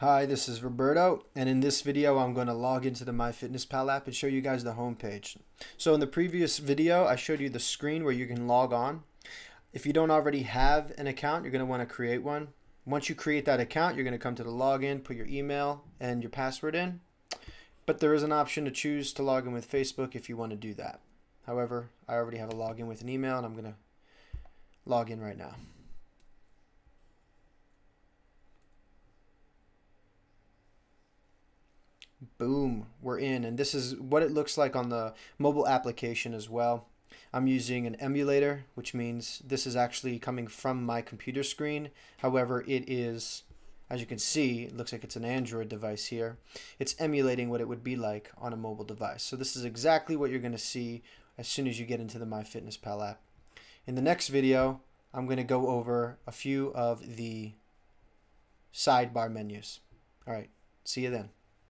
Hi, this is Roberto, and in this video I'm going to log into the MyFitnessPal app and show you guys the home page. So in the previous video I showed you the screen where you can log on. If you don't already have an account, you're going to want to create one. Once you create that account, you're going to come to the login, put your email and your password in. But there is an option to choose to log in with Facebook if you want to do that. However, I already have a login with an email and I'm going to log in right now. Boom, we're in, and this is what it looks like on the mobile application as well. I'm using an emulator, which means this is actually coming from my computer screen. However, it is, as you can see, it looks like it's an Android device here. It's emulating what it would be like on a mobile device. So this is exactly what you're going to see as soon as you get into the MyFitnessPal app. In the next video, I'm going to go over a few of the sidebar menus. All right, see you then.